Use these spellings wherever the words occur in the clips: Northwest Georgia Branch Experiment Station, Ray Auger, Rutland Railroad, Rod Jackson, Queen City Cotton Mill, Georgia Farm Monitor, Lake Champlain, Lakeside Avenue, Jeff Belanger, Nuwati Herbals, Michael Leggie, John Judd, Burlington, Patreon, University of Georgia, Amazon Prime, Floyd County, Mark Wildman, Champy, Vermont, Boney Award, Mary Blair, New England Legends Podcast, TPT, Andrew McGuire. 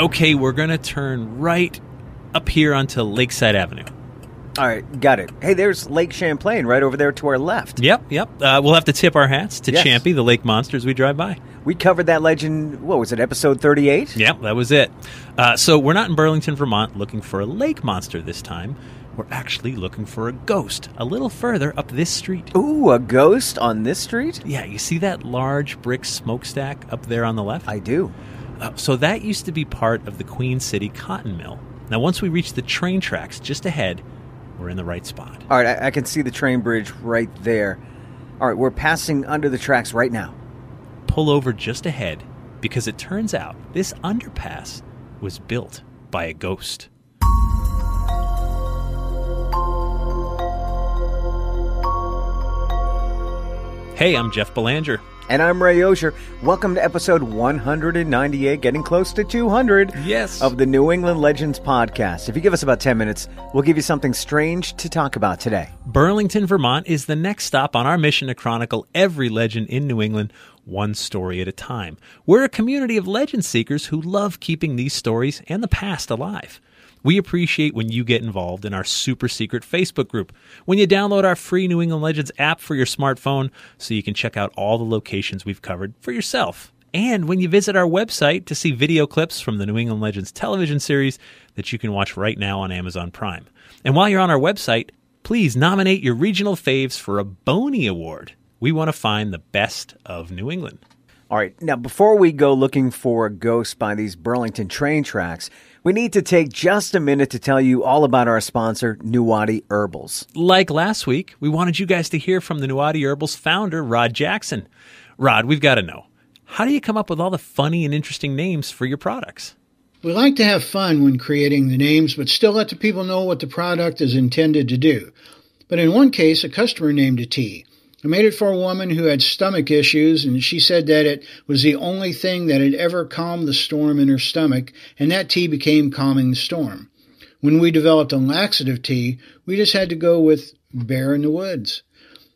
okay, we're going to turn right up here onto Lakeside Avenue. All right, got it. Hey, there's Lake Champlain right over there to our left. Yep. We'll have to tip our hats to Champy, the lake monsters we drive by. We covered that legend, what was it, episode 38? Yep, that was it. So we're not in Burlington, Vermont, looking for a lake monster this time. We're actually looking for a ghost a little further up this street. Ooh, a ghost on this street? Yeah, you see that large brick smokestack up there on the left? I do. So that used to be part of the Queen City Cotton Mill. Now, once we reach the train tracks just ahead, we're in the right spot. All right, I can see the train bridge right there. All right, we're passing under the tracks right now. Pull over just ahead, because it turns out this underpass was built by a ghost. Hey, I'm Jeff Belanger. And I'm Ray Auger. Welcome to episode 198, getting close to 200, of the New England Legends Podcast. If you give us about 10 minutes, we'll give you something strange to talk about today. Burlington, Vermont is the next stop on our mission to chronicle every legend in New England, one story at a time. We're a community of legend seekers who love keeping these stories and the past alive. We appreciate when you get involved in our super secret Facebook group, when you download our free New England Legends app for your smartphone so you can check out all the locations we've covered for yourself, and when you visit our website to see video clips from the New England Legends television series that you can watch right now on Amazon Prime. And while you're on our website, please nominate your regional faves for a Boney Award. We want to find the best of New England. All right, now before we go looking for a ghost by these Burlington train tracks, we need to take just a minute to tell you all about our sponsor, Nuwati Herbals. Like last week, we wanted you guys to hear from the Nuwati Herbals founder, Rod Jackson. Rod, we've got to know, how do you come up with all the funny and interesting names for your products? We like to have fun when creating the names, but still let the people know what the product is intended to do. But in one case, a customer named a tea. I made it for a woman who had stomach issues, and she said that it was the only thing that had ever calmed the storm in her stomach, and that tea became calming the storm. When we developed a laxative tea, we just had to go with Bear in the Woods.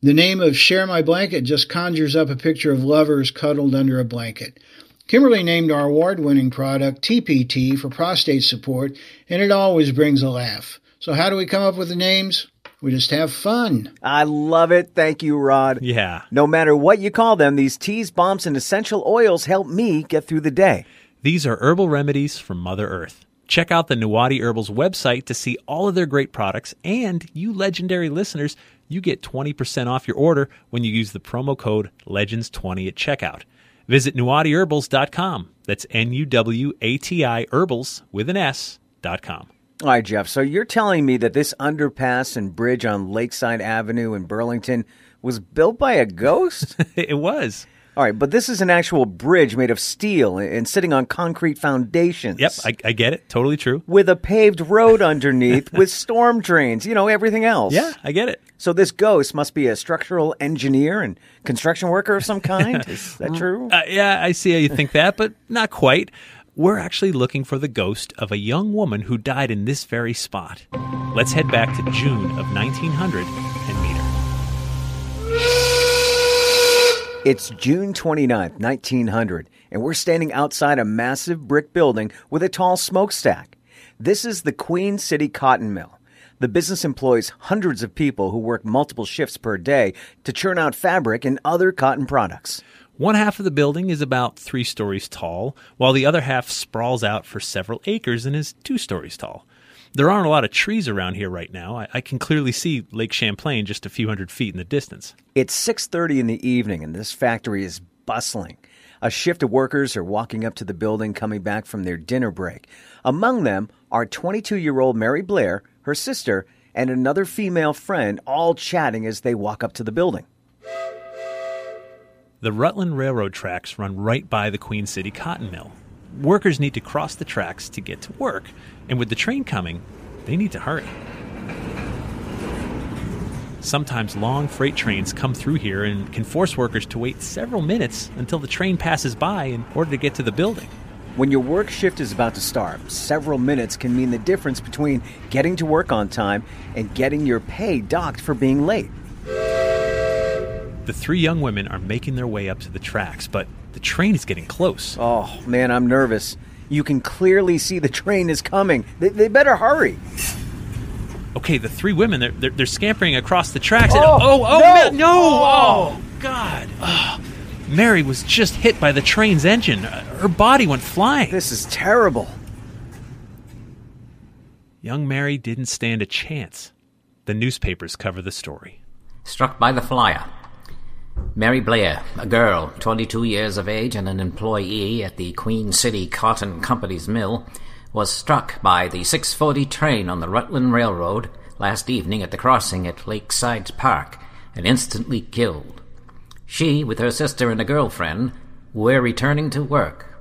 The name of Share My Blanket just conjures up a picture of lovers cuddled under a blanket. Kimberly named our award-winning product TPT for prostate support, and it always brings a laugh. So how do we come up with the names? We just have fun. I love it. Thank you, Rod. Yeah. No matter what you call them, these teas, bombs, and essential oils help me get through the day. These are herbal remedies from Mother Earth. Check out the Nuwati Herbals website to see all of their great products. And you legendary listeners, you get 20% off your order when you use the promo code LEGENDS20 at checkout. Visit nuwatiherbals.com. That's Nuwati Herbals with an S.com. All right, Jeff, so you're telling me that this underpass and bridge on Lakeside Avenue in Burlington was built by a ghost? It was. All right, but this is an actual bridge made of steel and sitting on concrete foundations. Yep, I get it. Totally true. With a paved road underneath with storm drains, you know, everything else. Yeah, I get it. So this ghost must be a structural engineer and construction worker of some kind. Is that true? Yeah, I see how you think that, but not quite. We're actually looking for the ghost of a young woman who died in this very spot. Let's head back to June of 1900 and meet her. It's June 29th, 1900, and we're standing outside a massive brick building with a tall smokestack. This is the Queen City Cotton Mill. The business employs hundreds of people who work multiple shifts per day to churn out fabric and other cotton products. One half of the building is about 3 stories tall, while the other half sprawls out for several acres and is 2 stories tall. There aren't a lot of trees around here right now. I can clearly see Lake Champlain just a few hundred feet in the distance. It's 6:30 in the evening, and this factory is bustling. A shift of workers are walking up to the building, coming back from their dinner break. Among them are 22-year-old Mary Blair, her sister, and another female friend, all chatting as they walk up to the building. The Rutland Railroad tracks run right by the Queen City Cotton Mill. Workers need to cross the tracks to get to work, and with the train coming, they need to hurry. Sometimes long freight trains come through here and can force workers to wait several minutes until the train passes by in order to get to the building. When your work shift is about to start, several minutes can mean the difference between getting to work on time and getting your pay docked for being late. The three young women are making their way up to the tracks, but the train is getting close. Oh, man, I'm nervous. You can clearly see the train is coming. They better hurry. Okay, the three women, they're scampering across the tracks. Oh, God. Oh, Mary was just hit by the train's engine. Her body went flying. This is terrible. Young Mary didn't stand a chance. The newspapers cover the story. Struck by the flyer. Mary Blair, a girl, 22 years of age and an employee at the Queen City Cotton Company's mill, was struck by the 6:40 train on the Rutland Railroad last evening at the crossing at Lakeside Park and instantly killed. She, with her sister and a girlfriend, were returning to work.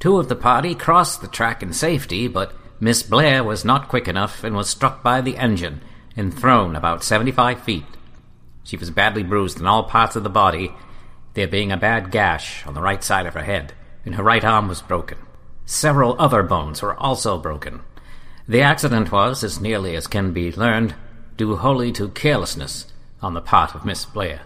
Two of the party crossed the track in safety, but Miss Blair was not quick enough and was struck by the engine and thrown about 75 feet. She was badly bruised in all parts of the body, there being a bad gash on the right side of her head, and her right arm was broken. Several other bones were also broken. The accident was, as nearly as can be learned, due wholly to carelessness on the part of Miss Blair.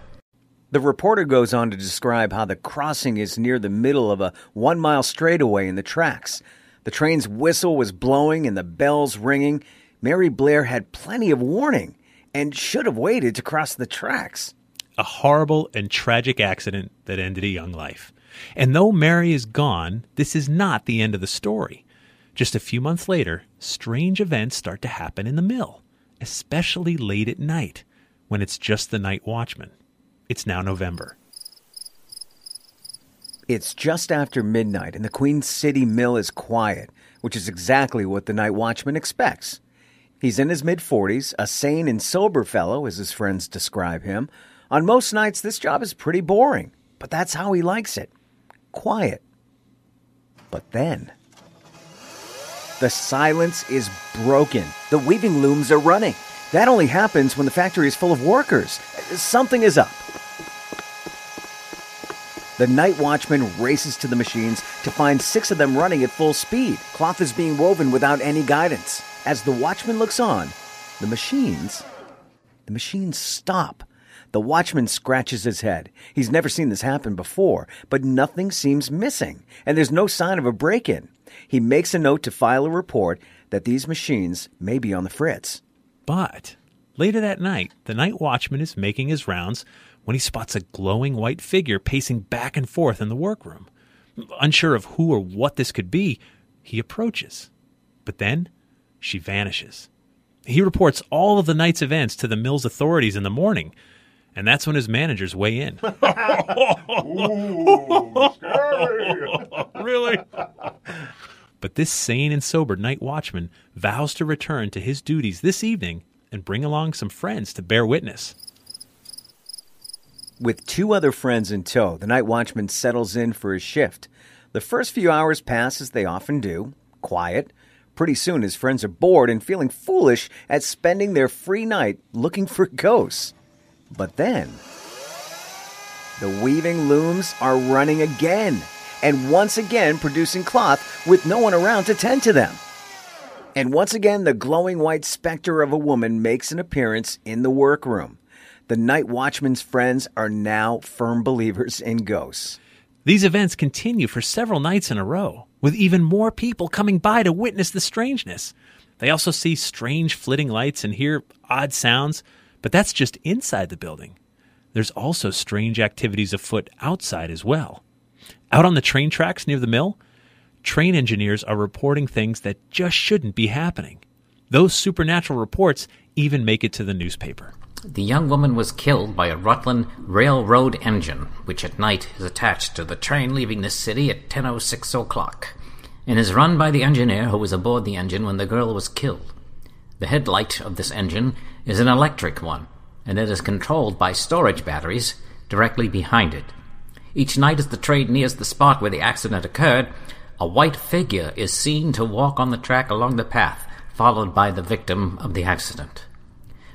The reporter goes on to describe how the crossing is near the middle of a 1-mile straightaway in the tracks. The train's whistle was blowing and the bells ringing. Mary Blair had plenty of warning and should have waited to cross the tracks. A horrible and tragic accident that ended a young life. And though Mary is gone, this is not the end of the story. Just a few months later, strange events start to happen in the mill, especially late at night, when it's just the night watchman. It's now November. It's just after midnight, and the Queen City Mill is quiet, which is exactly what the night watchman expects. He's in his mid-40s, a sane and sober fellow, as his friends describe him. On most nights, this job is pretty boring, but that's how he likes it. Quiet. But then, the silence is broken. The weaving looms are running. That only happens when the factory is full of workers. Something is up. The night watchman races to the machines to find 6 of them running at full speed. Cloth is being woven without any guidance. As the watchman looks on, the machines stop. The watchman scratches his head. He's never seen this happen before, but nothing seems missing, and there's no sign of a break-in. He makes a note to file a report that these machines may be on the fritz. But later that night, the night watchman is making his rounds when he spots a glowing white figure pacing back and forth in the workroom. Unsure of who or what this could be, he approaches. But then she vanishes. He reports all of the night's events to the mill's authorities in the morning, and that's when his managers weigh in. Ooh, scary! Really? But this sane and sober night watchman vows to return to his duties this evening and bring along some friends to bear witness. With 2 other friends in tow, the night watchman settles in for his shift. The first few hours pass as they often do, quiet. Pretty soon, his friends are bored and feeling foolish at spending their free night looking for ghosts. But then, the weaving looms are running again, and once again producing cloth with no one around to tend to them. And once again, the glowing white specter of a woman makes an appearance in the workroom. The night watchman's friends are now firm believers in ghosts. These events continue for several nights in a row, with even more people coming by to witness the strangeness. They also see strange flitting lights and hear odd sounds, but that's just inside the building. There's also strange activities afoot outside as well. Out on the train tracks near the mill, train engineers are reporting things that just shouldn't be happening. Those supernatural reports even make it to the newspaper. The young woman was killed by a Rutland Railroad engine, which at night is attached to the train leaving the city at 10:06 o'clock, and is run by the engineer who was aboard the engine when the girl was killed. The headlight of this engine is an electric one, and it is controlled by storage batteries directly behind it. Each night as the train nears the spot where the accident occurred, a white figure is seen to walk on the track along the path, followed by the victim of the accident.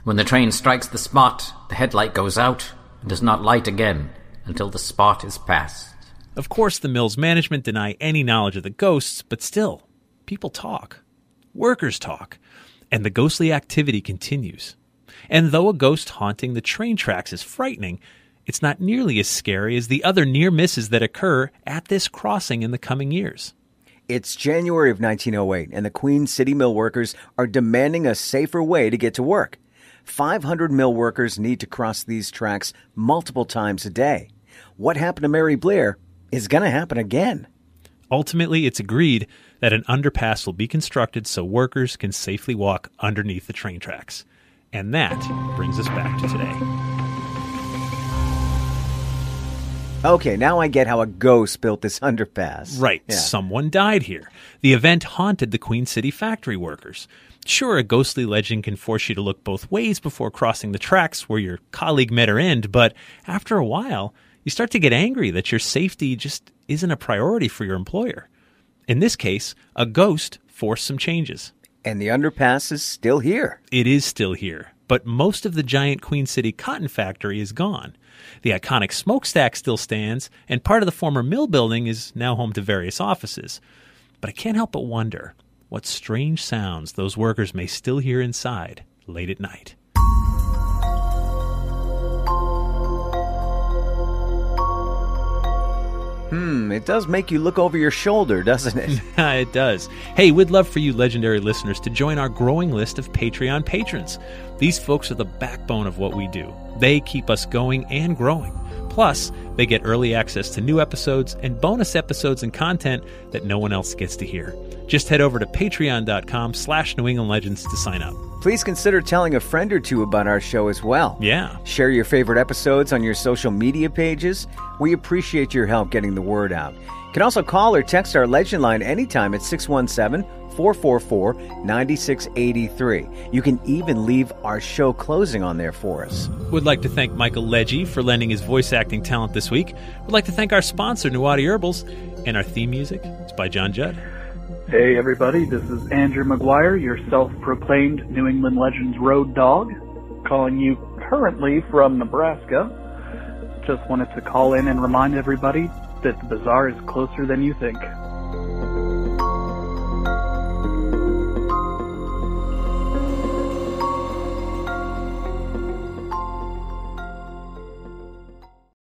When the train strikes the spot, the headlight goes out and does not light again until the spot is passed. Of course, the mill's management deny any knowledge of the ghosts, but still, people talk. Workers talk. And the ghostly activity continues. And though a ghost haunting the train tracks is frightening, it's not nearly as scary as the other near misses that occur at this crossing in the coming years. It's January of 1908, and the Queen City mill workers are demanding a safer way to get to work. 500 mill workers need to cross these tracks multiple times a day. What happened to Mary Blair is going to happen again. Ultimately, it's agreed that an underpass will be constructed so workers can safely walk underneath the train tracks. And that brings us back to today. Okay, now I get how a ghost built this underpass. Right, yeah. Someone died here. The event haunted the Queen City factory workers. Sure, a ghostly legend can force you to look both ways before crossing the tracks where your colleague met her end, but after a while, you start to get angry that your safety just isn't a priority for your employer. In this case, a ghost forced some changes. And the underpass is still here. It is still here, but most of the giant Queen City cotton factory is gone. The iconic smokestack still stands, and part of the former mill building is now home to various offices. But I can't help but wonder what strange sounds those workers may still hear inside late at night. It does make you look over your shoulder, doesn't it? It does. Hey, we'd love for you legendary listeners to join our growing list of Patreon patrons. These folks are the backbone of what we do. They keep us going and growing. Plus, they get early access to new episodes and bonus episodes and content that no one else gets to hear. Just head over to patreon.com/New England Legends to sign up. Please consider telling a friend or two about our show as well. Yeah. Share your favorite episodes on your social media pages. We appreciate your help getting the word out. You can also call or text our legend line anytime at 617-444-9683. You can even leave our show closing on there for us. We'd like to thank Michael Leggie for lending his voice acting talent this week. We'd like to thank our sponsor, Nuwati Herbals, and our theme music is by John Judd. Hey everybody, this is Andrew McGuire, your self-proclaimed New England Legends road dog, calling you currently from Nebraska. Just wanted to call in and remind everybody that the bazaar is closer than you think.